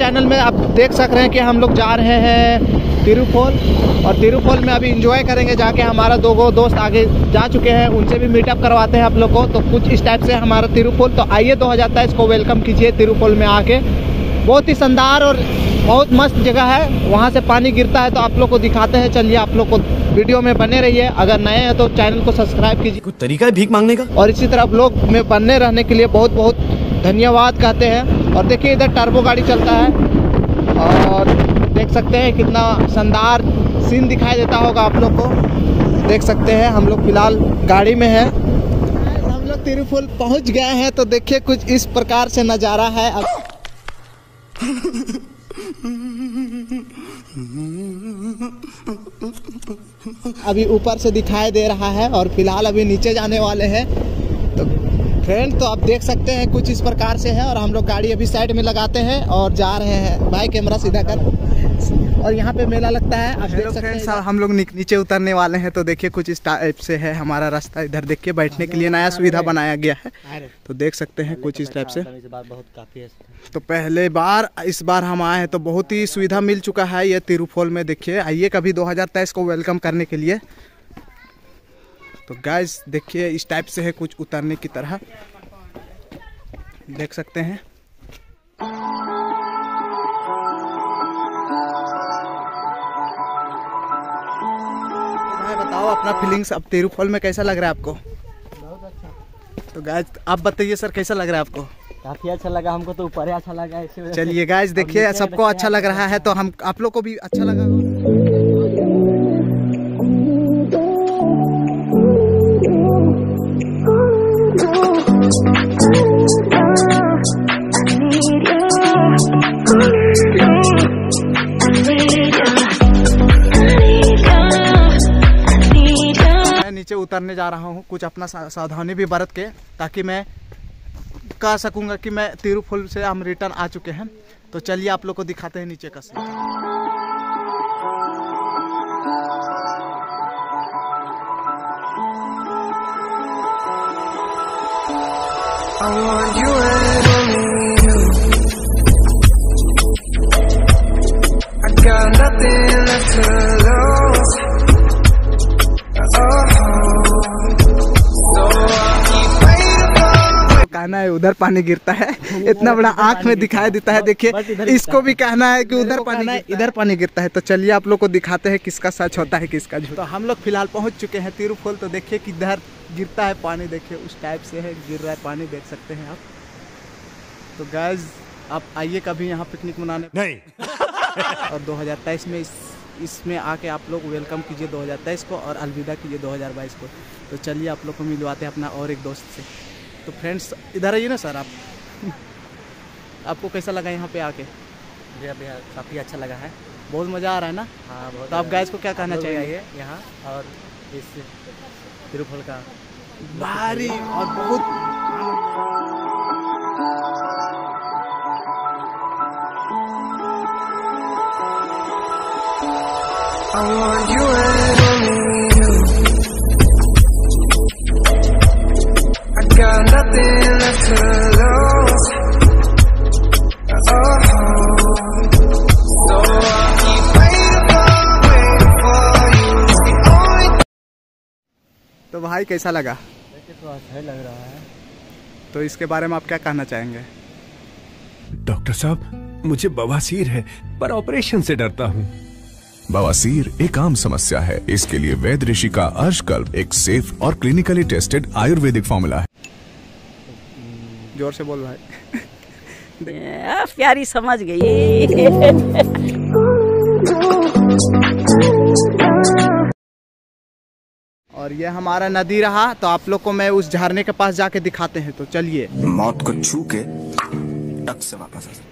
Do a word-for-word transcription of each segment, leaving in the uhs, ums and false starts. Channel में आप देख सक रहे हैं कि हम लोग जा रहे हैं तिरु फॉल, और तिरु फॉल में अभी इंजॉय करेंगे जाके। हमारा दो गो दोस्त आगे जा चुके हैं, उनसे भी मीटअप करवाते हैं आप लोग को। तो कुछ इस टाइप से हमारा तिरु फॉल। तो आइए दो हज़ार तेईस को वेलकम कीजिए तिरु फॉल में आके। बहुत ही शानदार और बहुत मस्त जगह है, वहाँ से पानी गिरता है तो आप लोग को दिखाते हैं। चलिए आप लोग को वीडियो में बने रहिए। अगर नए हैं तो चैनल को सब्सक्राइब कीजिए। कुछ तरीका है भीख मांगने का। और इसी तरह लोग में बनने रहने के लिए बहुत बहुत धन्यवाद कहते हैं। और देखिए इधर टर्बो गाड़ी चलता है और देख सकते हैं कितना शानदार सीन दिखाई देता होगा आप लोग को। देख सकते हैं हम लोग फिलहाल गाड़ी में है। हम लोग तिरु फॉल पहुँच गए हैं, तो देखिए कुछ इस प्रकार से नज़ारा है। अभी ऊपर से दिखाई दे रहा है और फिलहाल अभी नीचे जाने वाले हैं। तो फ्रेंड, तो आप देख सकते हैं कुछ इस प्रकार से है। और हम लोग गाड़ी अभी साइड में लगाते हैं और जा रहे हैं। भाई कैमरा सीधा कर। और यहाँ पे मेला लगता है, आप देख सकते हैं। हम लोग नीचे उतरने वाले हैं, तो देखिए कुछ इस टाइप से है हमारा रास्ता। इधर देखिए बैठने के लिए नया सुविधा बनाया गया है, तो देख सकते हैं कुछ इस टाइप से। तो पहले बार इस बार हम आए हैं, तो बहुत ही सुविधा मिल चुका है ये तिरु फॉल में। देखिए आइए कभी दो हज़ार तेईस को वेलकम करने के लिए। तो गाइस देखिए इस टाइप से है कुछ उतरने की तरह, देख सकते हैं। बताओ अपना फीलिंग्स, अब तिरु फॉल में कैसा लग रहा है आपको? बहुत अच्छा। तो गाइस आप बताइए सर, कैसा लग रहा है आपको? काफी अच्छा लगा हमको, तो ऊपर अच्छा लगा। चलिए गाइस देखिए सबको अच्छा लग रहा है, तो हम आप लोग को भी अच्छा लगा। मैं नीचे उतरने जा रहा हूँ, कुछ अपना सावधानी भी बरत के, ताकि मैं कह सकूंगा कि मैं तिरु फॉल से हम रिटर्न आ चुके हैं। तो चलिए आप लोग को दिखाते हैं नीचे का सीन। कहना है उधर पानी गिरता है, इतना बड़ा आंख में दिखाई देता है। देखिए इसको भी कहना है कि उधर पानी इधर पानी गिरता है। तो चलिए आप लोग को दिखाते हैं किसका सच होता है किसका झूठ। तो हम लोग फिलहाल पहुंच चुके हैं तिरु फॉल। तो देखिए कि इधर गिरता है पानी, देखिए उस टाइप से है गिर रहा है पानी, देख सकते हैं आप। तो गाइस आप आइए कभी यहाँ पिकनिक मनाने नहीं। और दो हज़ार तेईस में इस इसमें आके आप लोग वेलकम कीजिए दो हज़ार तेईस को, और अलविदा कीजिए दो हज़ार बाईस को। तो चलिए आप लोग को मिलवाते हैं अपना और एक दोस्त से। तो फ्रेंड्स इधर आइए ना सर आप। आपको कैसा लगा यहाँ पे आके? जी भैया काफ़ी अच्छा लगा है, बहुत मज़ा आ रहा है ना। हाँ बहुत। तो आप गाइस को क्या कहना चाहिए यहाँ और इस तिरु फॉल का? भारी और बहुत। I want you and only you. I got nothing left to lose. Oh, so I keep waiting for, waiting for you. The only. तो भाई कैसा लगा? तो अच्छा लग रहा है। तो इसके बारे में आप क्या कहना चाहेंगे? डॉक्टर साहब मुझे बवासीर है, पर ऑपरेशन से डरता हूँ। बवासीर एक आम समस्या है, इसके लिए वैद ऋषि का अर्शकल्प एक सेफ और क्लिनिकली टेस्टेड आयुर्वेदिक फॉर्मूला है। जोर से बोल भाई। प्यारी समझ गई। और ये हमारा नदी रहा, तो आप लोग को मैं उस झरने के पास जाके दिखाते हैं। तो चलिए मौत को छू के टक से वापस आ जाओ।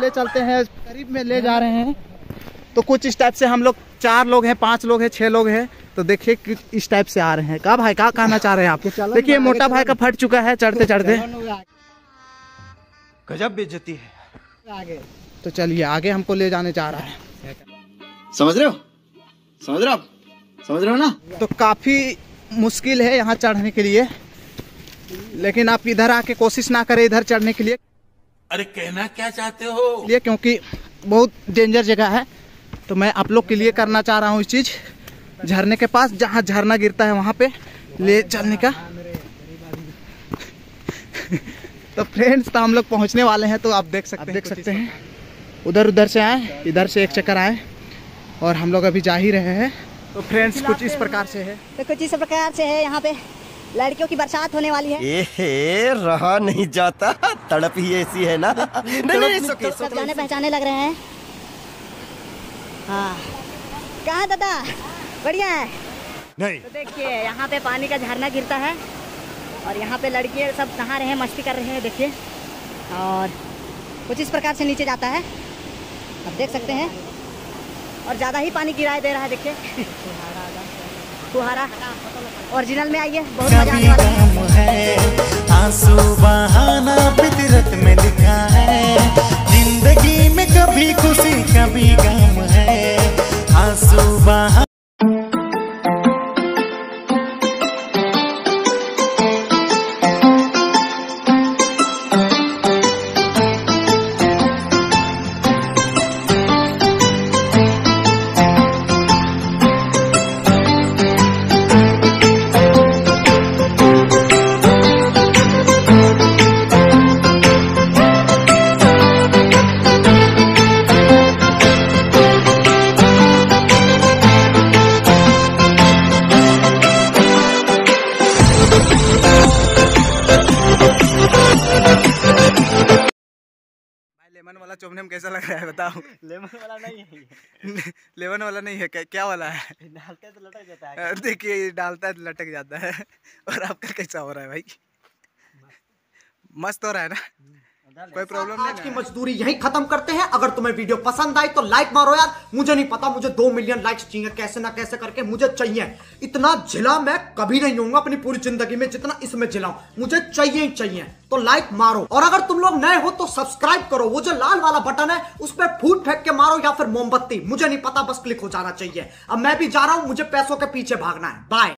ले चलते हैं करीब में, ले जा रहे हैं। तो कुछ इस टाइप से हम लोग चार लोग हैं, पांच लोग हैं, छह लोग हैं। तो देखिए कि इस टाइप से आ रहे हैं। का भाई का कहना चाह रहे हैं आप? देखिए मोटा भाई का फट चुका है चढ़ते चढ़ते, गजब बेइज्जती है आगे। तो चलिए आगे हमको ले जाने जा रहा है। समझ रहे हो समझ रहे हो समझ रहे हो ना। तो काफी मुश्किल है यहाँ चढ़ने के लिए। लेकिन आप इधर आके कोशिश ना करें इधर चढ़ने के लिए। अरे कहना क्या चाहते हो? ये क्योंकि बहुत डेंजर जगह है, तो मैं आप लोग के लिए करना चाह रहा हूँ इस चीज़, झरने के पास जहाँ झरना गिरता है वहाँ पे ले चलने का। तो फ्रेंड्स, तो हम लोग पहुँचने वाले हैं, तो आप देख सकते हैं देख सकते हैं उधर उधर से आए, इधर से एक चक्कर आए और हम लोग अभी जा ही रहे हैं। तो फ्रेंड्स कुछ इस प्रकार से है तो कुछ इस प्रकार से है यहाँ पे लड़कियों की बरसात होने वाली है। एहे, रहा नहीं जाता, तड़प ही ऐसी है ना। नहीं नहीं, नहीं सब जाने पहचाने लग रहे हैं। हाँ कहाँ दादा, बढ़िया है नहीं? तो देखिए यहाँ पे पानी का झरना गिरता है और यहाँ पे लड़कियाँ सब नहा रहे हैं, मस्ती कर रहे हैं, देखिए। और कुछ इस प्रकार से नीचे जाता है, आप देख सकते हैं। और ज़्यादा ही पानी गिराए दे रहा है, देखिए फुहारा। ओरिजिनल में आइए, बहुत मजा आने वाला है। आंसू बहाना फितरत में लिखा है, जिंदगी में कभी खुशी कभी गम है। आंसू बहाना लेमन वाला चोमनेम कैसा लग रहा है बताओ? लेमन वाला नहीं है, लेमन वाला नहीं है, क्या वाला है? डालता है तो लटक जाता है। देखिए डालता है तो लटक जाता है। और आपका कैसा हो रहा है भाई? मस्त हो रहा है ना, कोई प्रॉब्लम नहीं। आज की मजदूरी यहीं खत्म करते हैं। अगर तुम्हें वीडियो पसंद आई तो लाइक मारो यार। मुझे नहीं पता, मुझे दो मिलियन लाइक्स चाहिए, कैसे ना कैसे करके मुझे चाहिए। इतना झिला मैं कभी नहीं होऊंगा अपनी पूरी जिंदगी में जितना इसमें झिलाऊं, मुझे चाहिए ही चाहिए। तो लाइक मारो, और अगर तुम लोग नए हो तो सब्सक्राइब करो। वो जो लाल वाला बटन है उस पर फूट फेंक के मारो या फिर मोमबत्ती, मुझे नहीं पता, बस क्लिक हो जाना चाहिए। अब मैं भी जा रहा हूं, मुझे पैसों के पीछे भागना है। बाय।